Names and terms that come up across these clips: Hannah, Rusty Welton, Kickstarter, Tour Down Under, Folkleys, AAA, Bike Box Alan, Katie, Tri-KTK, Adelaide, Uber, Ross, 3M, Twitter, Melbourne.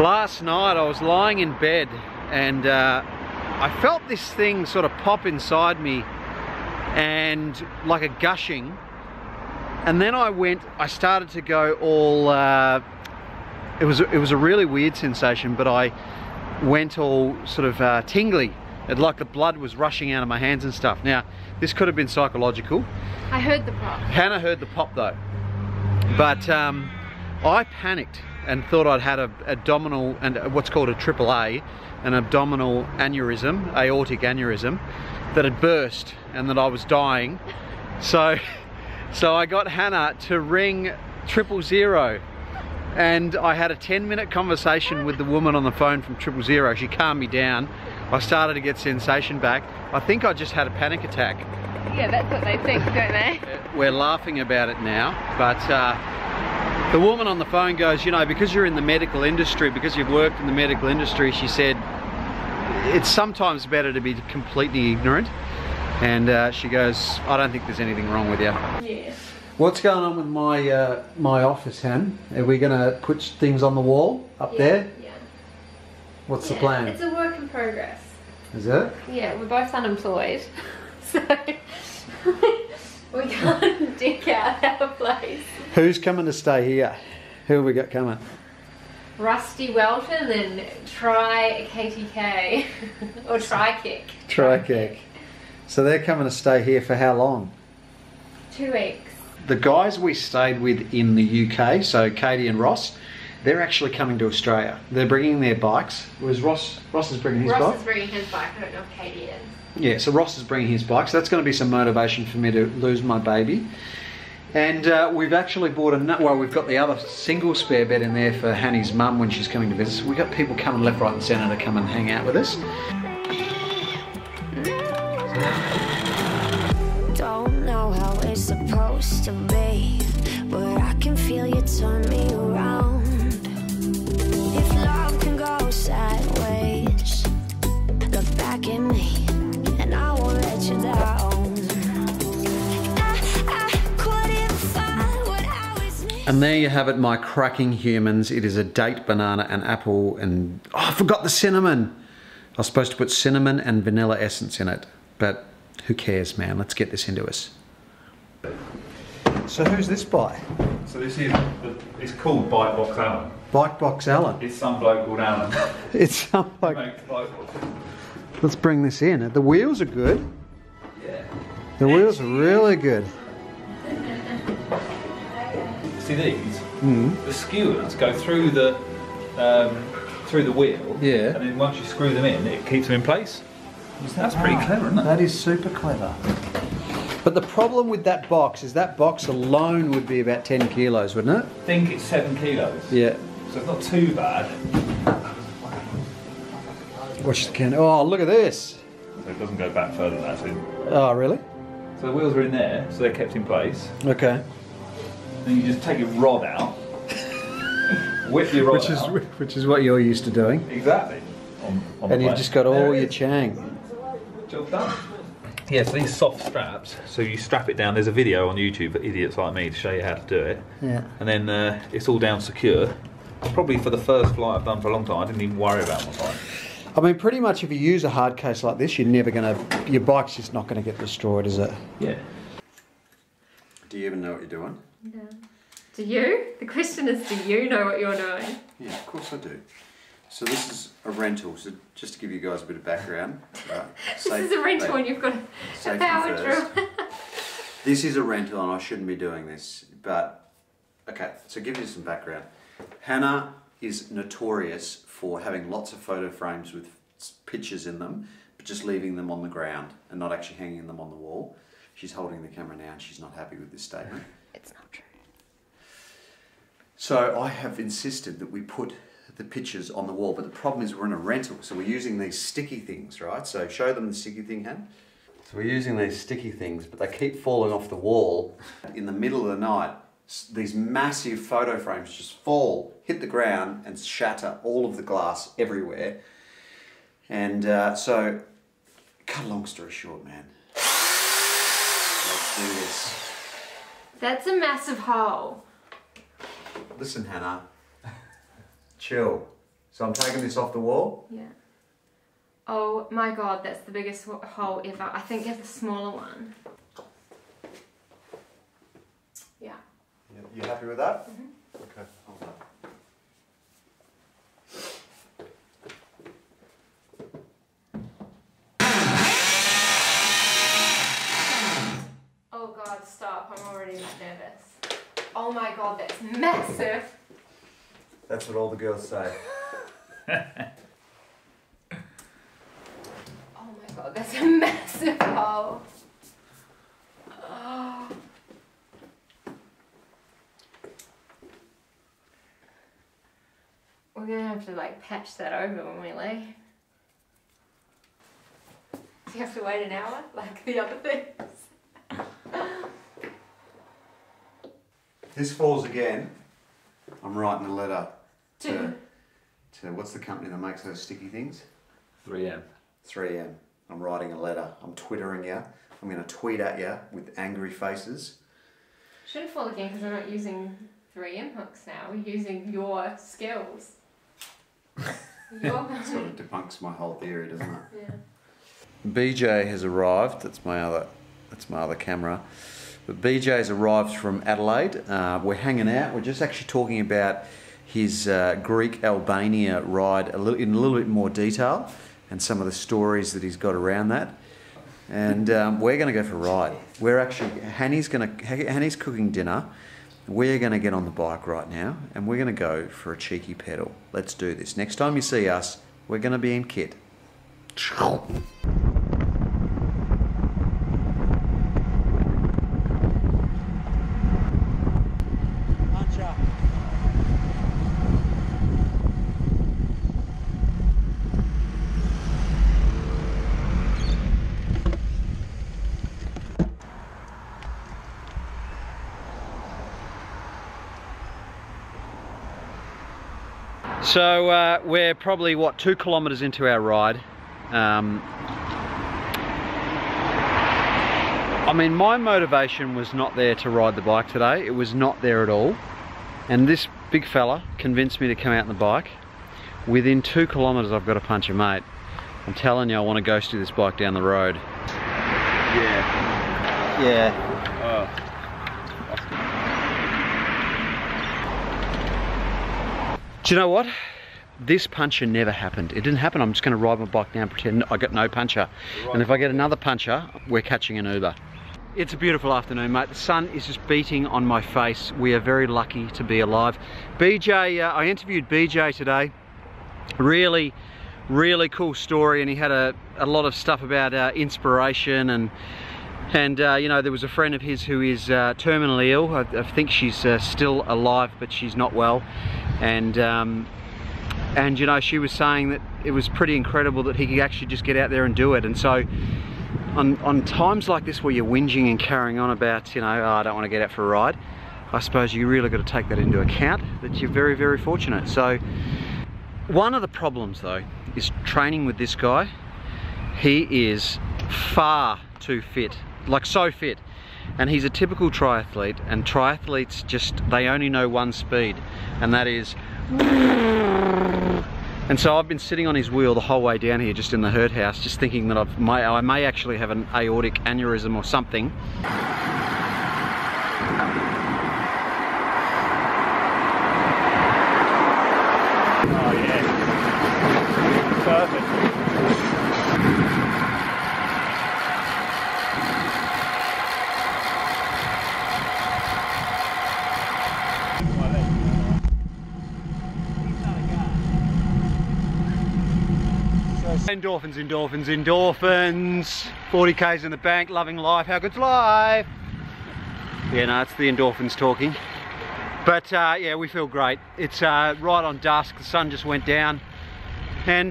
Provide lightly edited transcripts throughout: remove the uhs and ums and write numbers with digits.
Last night I was lying in bed and I felt this thing sort of pop inside me and like a gushing, and then I started to go all it was a really weird sensation, but I went all sort of tingly. It like the blood was rushing out of my hands and stuff. Now this could have been psychological. I heard the pop. Hannah heard the pop though, but I panicked and thought I'd had what's called a AAA, an abdominal aneurysm, aortic aneurysm, that had burst and that I was dying. So I got Hannah to ring 000, and I had a 10-minute conversation with the woman on the phone from 000. She calmed me down. I started to get sensation back. I think I just had a panic attack. Yeah, that's what they think, don't they? We're laughing about it now, but the woman on the phone goes, you know, because you're in the medical industry, because you've worked in the medical industry, she said, it's sometimes better to be completely ignorant. And she goes, I don't think there's anything wrong with you. Yeah. What's going on with my my office, Han? Are we gonna put things on the wall up there? Yeah. What's the plan? It's a work in progress. Is it? Yeah, we're both unemployed, so we can't dig out our place. Who's coming to stay here? Who have we got coming? Rusty Welton and Tri-KTK. Or Tri-Kick. Tri-Kick. So they're coming to stay here for how long? 2 weeks. The guys we stayed with in the UK, so Katie and Ross, they're actually coming to Australia. They're bringing their bikes. Ross is bringing his bike? Ross is bringing his bike. I don't know if Katie is. Yeah, so Ross is bringing his bike. So that's going to be some motivation for me to lose my baby. And we've actually bought we've got the other single spare bed in there for Hanny's mum when she's coming to visit. We've got people coming left, right and centre to come and hang out with us. Don't know how it's supposed to be, but I can feel you turn me around. If love can go sideways, look back at me and I won't let you down. And there you have it, my cracking humans. It is a date, banana and apple and... Oh, I forgot the cinnamon. I was supposed to put cinnamon and vanilla essence in it. But who cares, man? Let's get this into us. So who's this by? So this is... It's called Bike Box Alan. Bike Box Alan? It's some bloke called Alan. It's some bloke... Let's bring this in. The wheels are good. Yeah. The wheels are really good. See these? Mm. The skewers go through the wheel, yeah, and then once you screw them in, it keeps them in place. That's pretty clever, isn't it? That is super clever. But the problem with that box is that box alone would be about 10 kilos, wouldn't it? I think it's 7 kilos. Yeah. So it's not too bad. Watch the can. Oh, look at this. So it doesn't go back further than that, so... Oh, really? So the wheels are in there, so they're kept in place. Okay. Then you just take your rod out, whip your rod out. Which is what you're used to doing. Exactly. And you've just got all your chang. Job done. Yeah, so these soft straps, so you strap it down. There's a video on YouTube for idiots like me to show you how to do it. Yeah. And then it's all down secure. Probably for the first flight I've done for a long time, I didn't even worry about my bike. I mean, pretty much if you use a hard case like this, you're never going to, your bike's just not going to get destroyed, is it? Yeah. Do you even know what you're doing? No. Do you? The question is, do you know what you're doing? Yeah, of course I do. So this is a rental, so just to give you guys a bit of background. This is a rental and you've got a power drill. This is a rental and I shouldn't be doing this, but... Okay, so give you some background. Hannah is notorious for having lots of photo frames with pictures in them, but just leaving them on the ground and not actually hanging them on the wall. She's holding the camera now and she's not happy with this statement. It's not true. So I have insisted that we put the pictures on the wall, but the problem is we're in a rental, so we're using these sticky things, right? So show them the sticky thing, Han. So we're using these sticky things, but they keep falling off the wall. In the middle of the night, these massive photo frames just fall, hit the ground and shatter all of the glass everywhere. And so, cut a long story short, man. Let's do this. That's a massive hole. Listen, Hannah. Chill. So I'm taking this off the wall. Yeah. Oh my God, that's the biggest hole ever. I think it's a smaller one. Yeah. You happy with that? Mm-hmm. Okay, hold on. Oh God, stop. I'm already nervous. Oh my God, that's massive. That's what all the girls say. Oh, that's a massive hole. Oh. We're gonna have to like patch that over when we leave. Do you have to wait an hour like the other things? This falls again. I'm writing a letter to what's the company that makes those sticky things? 3M. 3M. I'm writing a letter. I'm Twittering you. I'm going to tweet at you with angry faces. Shouldn't fall again because I'm not using 3M hooks now. We're using your skills. Sort of debunks my whole theory, doesn't it? Yeah. BJ has arrived. That's my other camera. But BJ's arrived from Adelaide. We're hanging out. We're just actually talking about his Greek Albania ride in a little bit more detail, and some of the stories that he's got around that. And we're going to go for a ride. We're actually, Hannah's cooking dinner. We're going to get on the bike right now and we're going to go for a cheeky pedal. Let's do this. Next time you see us, we're going to be in kit. So we're probably, what, 2 kilometres into our ride. I mean, my motivation was not there to ride the bike today. It was not there at all. And this big fella convinced me to come out on the bike. Within 2 kilometres, I've got to punch a mate. I'm telling you, I want to ghost this bike down the road. Yeah. Yeah. Oh. Do you know what? This puncher never happened. It didn't happen. I'm just going to ride my bike down and pretend I got no puncher. Right. And if I get another puncher, we're catching an Uber. It's a beautiful afternoon, mate. The sun is just beating on my face. We are very lucky to be alive. BJ, I interviewed BJ today. Really, really cool story. And he had a lot of stuff about inspiration and you know, there was a friend of his who is terminally ill. I think she's still alive, but she's not well. And you know, she was saying that it was pretty incredible that he could actually just get out there and do it. And so on times like this where you're whinging and carrying on about, you know, oh, I don't want to get out for a ride, I suppose you really got to take that into account, that you're very, very fortunate. So one of the problems though is training with this guy. He is far too fit, like so fit. And he's a typical triathlete, and triathletes just, they only know one speed, and that is. And so I've been sitting on his wheel the whole way down here, just in the herd house, just thinking that I may actually have an aortic aneurysm or something. Endorphins, endorphins, endorphins. 40Ks in the bank, loving life. How good's life? Yeah, no, it's the endorphins talking. But yeah, we feel great. It's right on dusk. The sun just went down, and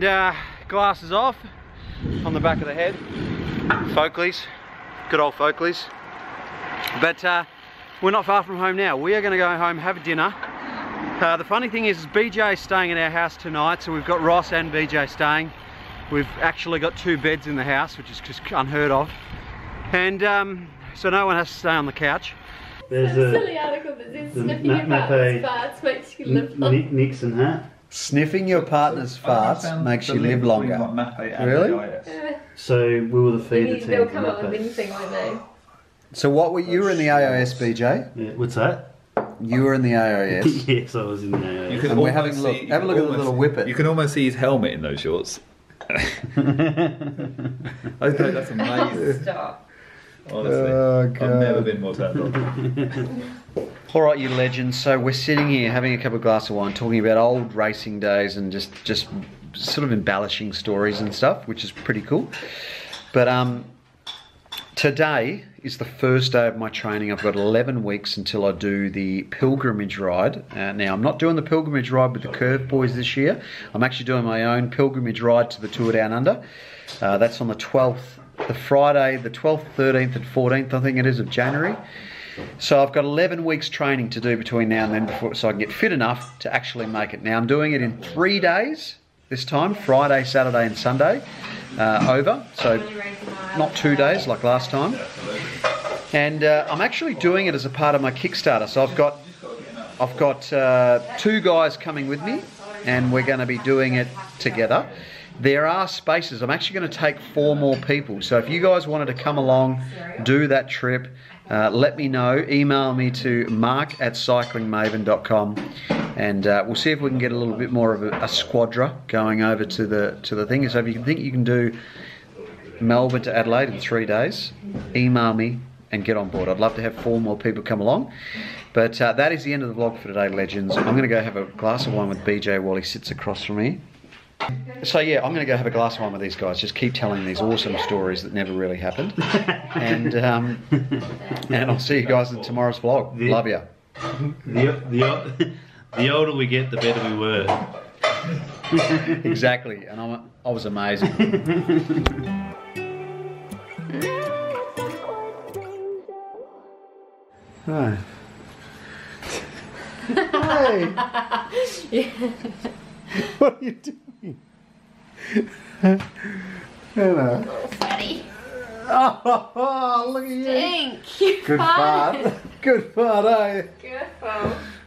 glasses off on the back of the head. Folkleys, good old Folkleys. But we're not far from home now. We are going to go home, have dinner. The funny thing is BJ's staying at our house tonight, so we've got Ross and BJ staying. We've actually got 2 beds in the house, which is just unheard of. And so no one has to stay on the couch. There's a silly article that says sniffing about farts makes you live long. Nixon hat. Sniffing your partner's farts makes you live longer. Really? Yeah. So we were the feeder team. They'll come up with anything, won't they? So what were you were in the AOS, BJ? Yeah, what's that? You were in the AOS. Yes, I was in the AOS. And we're having a look. Have a look at the little whippet. You can almost see his helmet in those shorts. That's amazing. Stop. Honestly, oh, God. I've never been more turned on. All right, you legends. So we're sitting here having a couple of glasses of wine, talking about old racing days and just sort of embellishing stories and stuff, which is pretty cool. But today is the first day of my training. I've got 11 weeks until I do the pilgrimage ride. Now, I'm not doing the pilgrimage ride with the Curve Boys this year. I'm actually doing my own pilgrimage ride to the Tour Down Under. That's on the 12th, the Friday, the 12th, 13th and 14th, I think it is, of January. So I've got 11 weeks training to do between now and then before, so I can get fit enough to actually make it. Now, I'm doing it in 3 days this time, Friday, Saturday and Sunday, over. So not 2 days like last time. And I'm actually doing it as a part of my Kickstarter. So I've got two guys coming with me and we're going to be doing it together. There are spaces. I'm actually going to take 4 more people. So if you guys wanted to come along, do that trip, let me know. Email me to mark@cyclingmaven.com and we'll see if we can get a little bit more of a squadra going over to the thing. So if you think you can do Melbourne to Adelaide in 3 days, email me and get on board. I'd love to have 4 more people come along. But that is the end of the vlog for today, legends. I'm going to go have a glass of wine with BJ while he sits across from me. So yeah, I'm going to go have a glass of wine with these guys. Just keep telling these awesome stories that never really happened. And I'll see you guys in tomorrow's vlog. Love ya. The older we get, the better we were. Exactly. And I was amazing. Hi. Hi. Yeah. What are you doing? Hannah. Oh, funny. Oh, look at you. Stink. Good fart. Good fart, eh? Good fart.